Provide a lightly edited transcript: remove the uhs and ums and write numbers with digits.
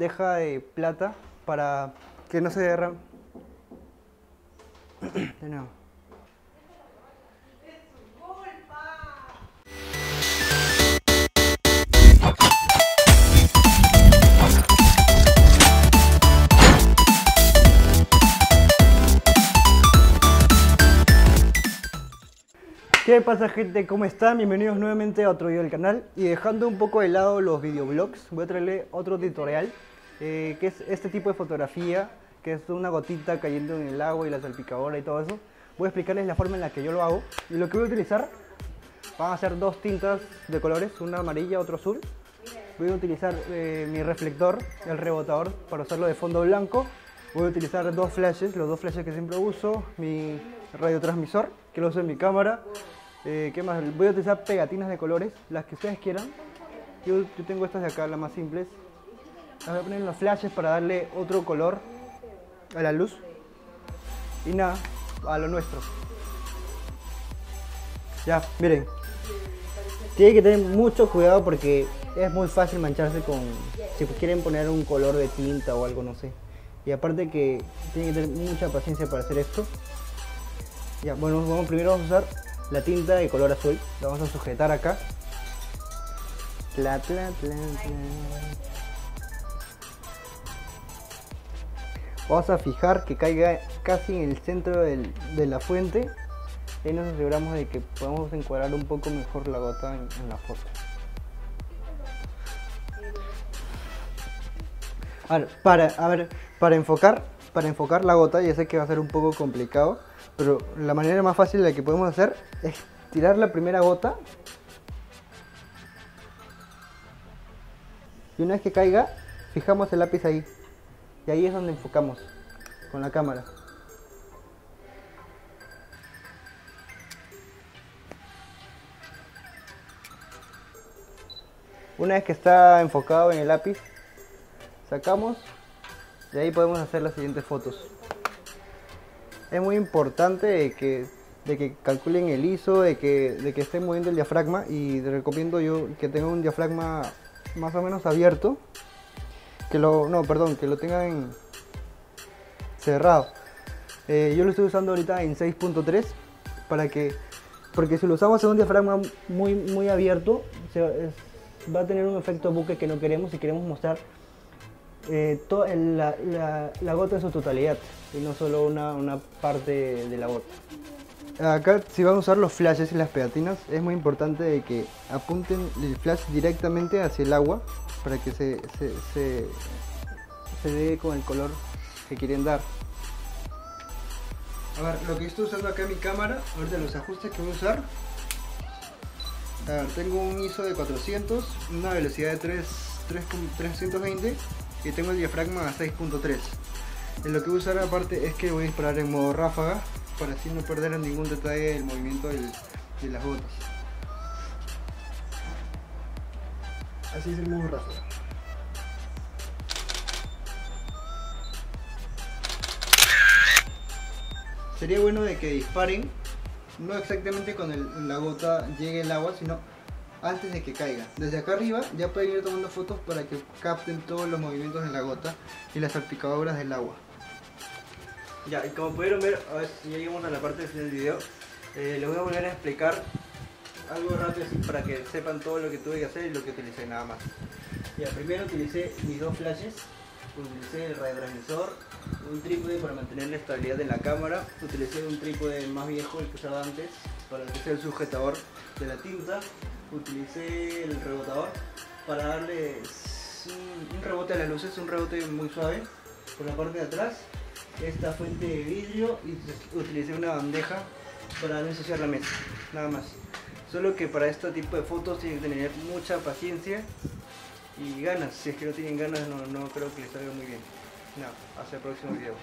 deja de plata para que no se derrame. De nuevo. ¡Es su culpa! ¿Qué pasa, gente? ¿Cómo están? Bienvenidos nuevamente a otro video del canal. Y dejando un poco de lado los videoblogs, voy a traerle otro tutorial que es este tipo de fotografía, que es una gotita cayendo en el agua y la salpicadora y todo eso. Voy a explicarles la forma en la que yo lo hago. Y lo que voy a utilizar van a ser dos tintas de colores, una amarilla, otra azul. Voy a utilizar mi reflector, el rebotador, para usarlo de fondo blanco. Voy a utilizar dos flashes, los dos flashes que siempre uso, mi radiotransmisor, que lo uso en mi cámara. ¿Qué más? Voy a utilizar pegatinas de colores, las que ustedes quieran. Yo tengo estas de acá, las más simples. Las voy a poner en los flashes para darle otro color a la luz. Y nada, a lo nuestro. Ya, miren. Tienen que tener mucho cuidado porque es muy fácil mancharse con... Si quieren poner un color de tinta o algo, no sé. Y aparte que tienen que tener mucha paciencia para hacer esto. Ya, bueno, vamos, primero vamos a usar la tinta de color azul. La vamos a sujetar acá. Tla, tla, tla, tla. Vamos a fijar que caiga casi en el centro de la fuente. Y nos aseguramos de que podamos encuadrar un poco mejor la gota en la foto. A ver, para enfocar la gota, ya sé que va a ser un poco complicado, pero la manera más fácil de la que podemos hacer es tirar la primera gota. Y una vez que caiga, fijamos el lápiz ahí. Y ahí es donde enfocamos con la cámara. Una vez que está enfocado en el lápiz, sacamos y ahí podemos hacer las siguientes fotos. Es muy importante de que calculen el ISO, de que estén moviendo el diafragma, y te recomiendo yo que tengan un diafragma más o menos abierto. Que lo tengan cerrado. Yo lo estoy usando ahorita en 6.3 porque si lo usamos en un diafragma muy abierto va a tener un efecto buque que no queremos, y queremos mostrar la gota en su totalidad y no solo una parte de la gota. Acá, si van a usar los flashes y las pegatinas, es muy importante de que apunten el flash directamente hacia el agua, para que se dé con el color que quieren dar. A ver, lo que estoy usando acá en mi cámara, ahorita los ajustes que voy a usar. A ver, tengo un ISO de 400, una velocidad de 320 y tengo el diafragma a 6.3. Lo que voy a usar aparte es que voy a disparar en modo ráfaga, para así no perder en ningún detalle el movimiento de las botas. Así es el modo ráfaga. Sería bueno de que disparen, no exactamente cuando la gota llegue al agua, sino antes de que caiga. Desde acá arriba ya pueden ir tomando fotos para que capten todos los movimientos de la gota y las salpicaduras del agua. Ya, y como pudieron ver, a ver si ya llegamos a la parte del final del video, les voy a volver a explicar algo rápido así para que sepan todo lo que tuve que hacer y lo que utilicé nada más. Ya, primero utilicé mis dos flashes, utilicé el radiotransmisor, un trípode para mantener la estabilidad de la cámara, utilicé un trípode más viejo, el que usaba antes, para utilizar el sujetador de la tinta, utilicé el rebotador para darle un rebote a las luces, un rebote muy suave. Por la parte de atrás, esta fuente de vidrio, y utilicé una bandeja para no ensuciar la mesa, nada más. Solo que para este tipo de fotos tienen que tener mucha paciencia y ganas. Si es que no tienen ganas, no creo que les salga muy bien. No, hasta el próximo video.